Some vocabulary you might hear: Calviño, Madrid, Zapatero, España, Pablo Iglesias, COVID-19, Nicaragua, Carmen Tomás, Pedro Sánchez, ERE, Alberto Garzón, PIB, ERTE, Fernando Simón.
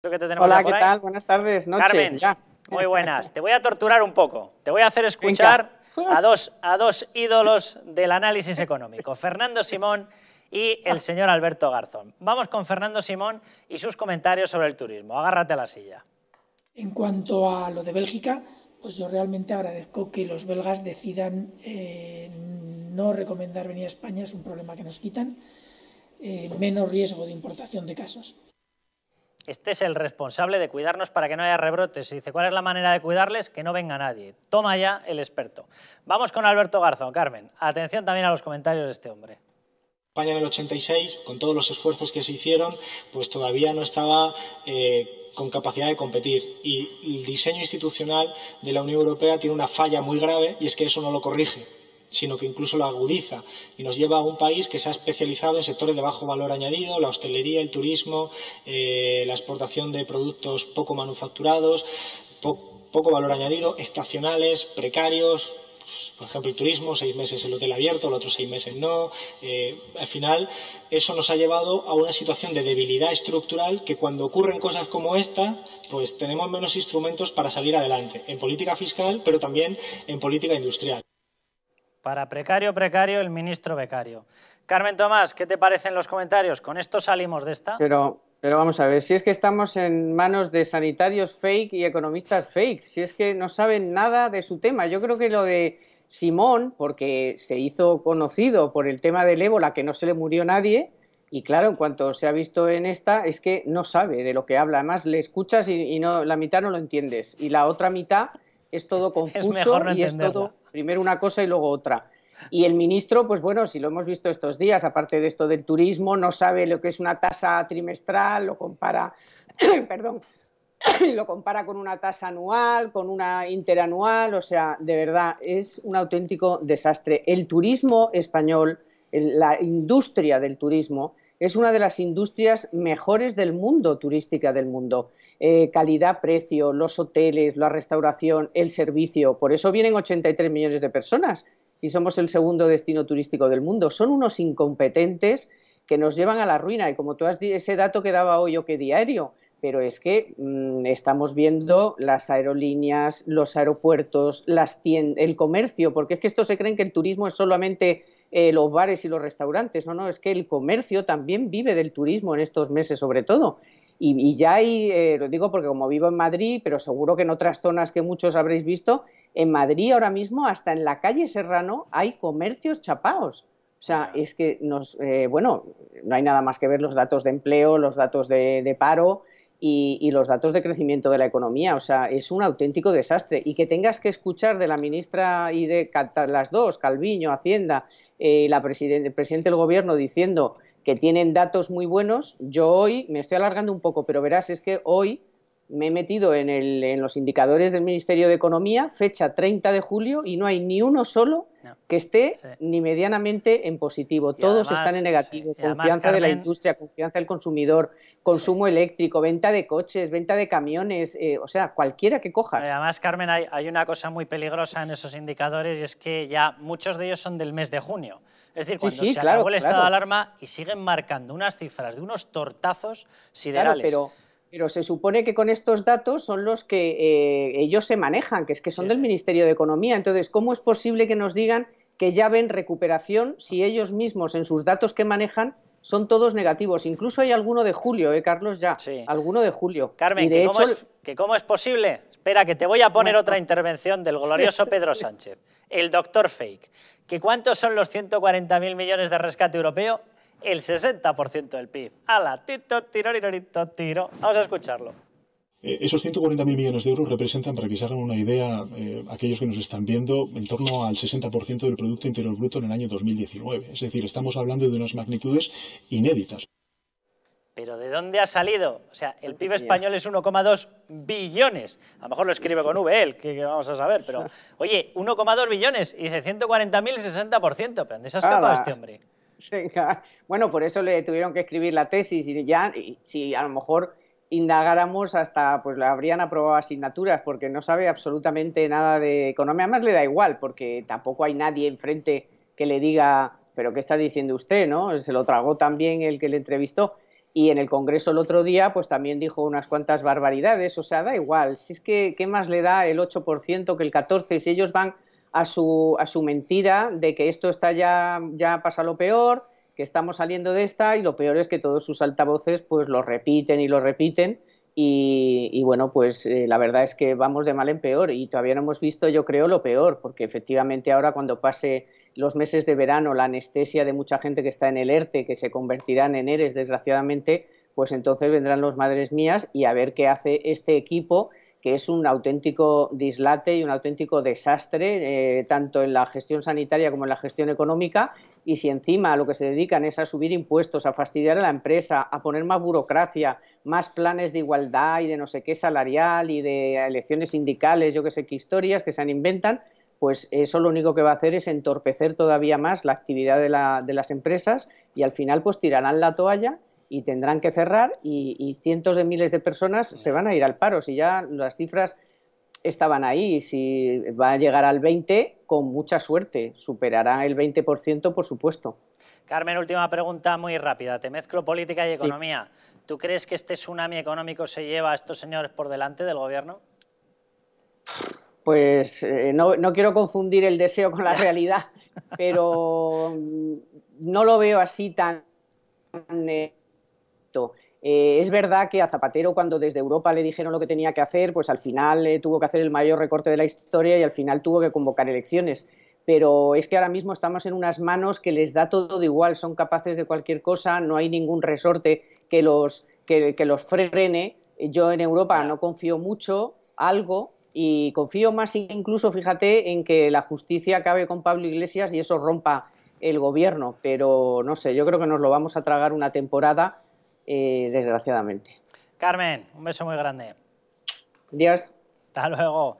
Creo que te tenemos Hola, ¿qué tal? Buenas tardes, noches. Carmen, ya. Muy buenas. Te voy a torturar un poco. Te voy a hacer escuchar a dos ídolos del análisis económico, Fernando Simón y el señor Alberto Garzón. Vamos con Fernando Simón y sus comentarios sobre el turismo. Agárrate a la silla. En cuanto a lo de Bélgica, pues yo realmente agradezco que los belgas decidan no recomendar venir a España. Es un problema que nos quitan. Menos riesgo de importación de casos. Este es el responsable de cuidarnos para que no haya rebrotes. Y dice, ¿cuál es la manera de cuidarles? Que no venga nadie. Toma ya el experto. Vamos con Alberto Garzón. Carmen, atención también a los comentarios de este hombre. España en el 86, con todos los esfuerzos que se hicieron, pues todavía no estaba con capacidad de competir. Y el diseño institucional de la Unión Europea tiene una falla muy grave y es que eso no lo corrige, sino que incluso lo agudiza y nos lleva a un país que se ha especializado en sectores de bajo valor añadido, la hostelería, el turismo, la exportación de productos poco manufacturados, poco valor añadido, estacionales, precarios, pues, por ejemplo el turismo, 6 meses el hotel abierto, los otros 6 meses no. Al final eso nos ha llevado a una situación de debilidad estructural que cuando ocurren cosas como esta, pues tenemos menos instrumentos para salir adelante, en política fiscal pero también en política industrial. Para precario, precario, el ministro becario. Carmen Tomás, ¿qué te parecen los comentarios? ¿Con esto salimos de esta? Pero vamos a ver, si es que estamos en manos de sanitarios fake y economistas fake, si es que no saben nada de su tema. Yo creo que lo de Simón, porque se hizo conocido por el tema del ébola, que no se le murió nadie, y claro, en cuanto se ha visto en esta, es que no sabe de lo que habla. Además, le escuchas y no, la mitad no lo entiendes, y la otra mitad es todo confuso, es mejor no entenderla. Es todo primero una cosa y luego otra. Y el ministro, pues bueno, si lo hemos visto estos días, aparte de esto del turismo, no sabe lo que es una tasa trimestral, lo compara, perdón, lo compara con una tasa anual, con una interanual, o sea, de verdad, es un auténtico desastre. El turismo español, la industria del turismo, es una de las industrias mejores del mundo, turística del mundo. Calidad-precio, los hoteles, la restauración, el servicio. Por eso vienen 83 millones de personas y somos el segundo destino turístico del mundo. Son unos incompetentes que nos llevan a la ruina. Y como tú has dicho, ese dato que daba hoy o que diario, pero es que estamos viendo las aerolíneas, los aeropuertos, las tiendas, el comercio, porque es que estos se creen que el turismo es solamente los bares y los restaurantes. No, no, es que el comercio también vive del turismo en estos meses sobre todo. Y ya hay, lo digo porque como vivo en Madrid, pero seguro que en otras zonas que muchos habréis visto, en Madrid ahora mismo hasta en la calle Serrano hay comercios chapaos. O sea, es que nos, bueno, no hay nada más que ver los datos de empleo, los datos de paro y los datos de crecimiento de la economía. O sea, es un auténtico desastre. Y que tengas que escuchar de la ministra y de las dos, Calviño, Hacienda, el presidente del gobierno diciendo que tienen datos muy buenos. Yo hoy me estoy alargando un poco, pero verás, es que hoy me he metido en los indicadores del Ministerio de Economía, fecha 30 de julio, y no hay ni uno solo que esté ni medianamente en positivo. Y todos además, están en negativo. Sí. Confianza además, Carmen, de la industria, confianza del consumidor, consumo eléctrico, venta de coches, venta de camiones, o sea, cualquiera que cojas. Además, Carmen, hay una cosa muy peligrosa en esos indicadores y es que ya muchos de ellos son del mes de junio. Es decir, cuando se acabó el estado de alarma y siguen marcando unas cifras de unos tortazos siderales. Claro, pero se supone que con estos datos son los que ellos se manejan, que es que son del Ministerio de Economía. Entonces, ¿cómo es posible que nos digan que ya ven recuperación si ellos mismos en sus datos que manejan son todos negativos? Incluso hay alguno de julio, Carlos, ya. Sí. Alguno de julio. Carmen, y de hecho, ¿cómo es posible? Espera, que te voy a poner otra intervención del glorioso Pedro Sánchez, el doctor fake. ¿Que cuántos son los 140.000 millones de rescate europeo? El 60% del PIB. ¡Hala! Tito, tiroririto, tiro. Vamos a escucharlo. Esos 140.000 millones de euros representan, para que se hagan una idea, aquellos que nos están viendo, en torno al 60% del Producto Interior Bruto en el año 2019. Es decir, estamos hablando de unas magnitudes inéditas. ¿Pero de dónde ha salido? O sea, el PIB español es 1,2 billones. A lo mejor lo escribe con V, él, que vamos a saber, pero... Oye, 1,2 billones, y dice 140.000 el 60%. ¿Pero dónde se ha escapado este hombre? Venga. Bueno, por eso le tuvieron que escribir la tesis y ya, si a lo mejor indagáramos hasta, pues le habrían aprobado asignaturas, porque no sabe absolutamente nada de economía. Además le da igual, porque tampoco hay nadie enfrente que le diga, pero ¿qué está diciendo usted? ¿No? Se lo tragó también el que le entrevistó. Y en el Congreso el otro día pues también dijo unas cuantas barbaridades, o sea, da igual, si es que ¿qué más le da el 8% que el 14%? Si ellos van a su mentira de que esto está ya pasa lo peor, que estamos saliendo de esta, y lo peor es que todos sus altavoces pues lo repiten y bueno, pues la verdad es que vamos de mal en peor y todavía no hemos visto, yo creo, lo peor, porque efectivamente ahora cuando pase los meses de verano, la anestesia de mucha gente que está en el ERTE, que se convertirán en EREs desgraciadamente, pues entonces vendrán los madres mías y a ver qué hace este equipo, que es un auténtico dislate y un auténtico desastre, tanto en la gestión sanitaria como en la gestión económica, y si encima lo que se dedican es a subir impuestos, a fastidiar a la empresa, a poner más burocracia, más planes de igualdad y de no sé qué salarial y de elecciones sindicales, yo que sé qué historias que se han inventado, pues eso lo único que va a hacer es entorpecer todavía más la actividad de las empresas y al final pues tirarán la toalla y tendrán que cerrar y cientos de miles de personas se van a ir al paro. Si ya las cifras estaban ahí, si va a llegar al 20%, con mucha suerte, superará el 20% por supuesto. Carmen, última pregunta muy rápida, te mezclo política y economía. Sí. ¿Tú crees que este tsunami económico se lleva a estos señores por delante del gobierno? Pues no quiero confundir el deseo con la realidad, pero no lo veo así tan es verdad que a Zapatero, cuando desde Europa le dijeron lo que tenía que hacer, pues al final tuvo que hacer el mayor recorte de la historia y al final tuvo que convocar elecciones. Pero es que ahora mismo estamos en unas manos que les da todo igual, son capaces de cualquier cosa, no hay ningún resorte que los frene. Yo en Europa no confío mucho, algo... Y confío más incluso, fíjate, en que la justicia acabe con Pablo Iglesias y eso rompa el gobierno. Pero no sé, yo creo que nos lo vamos a tragar una temporada, desgraciadamente. Carmen, un beso muy grande. Adiós. Hasta luego.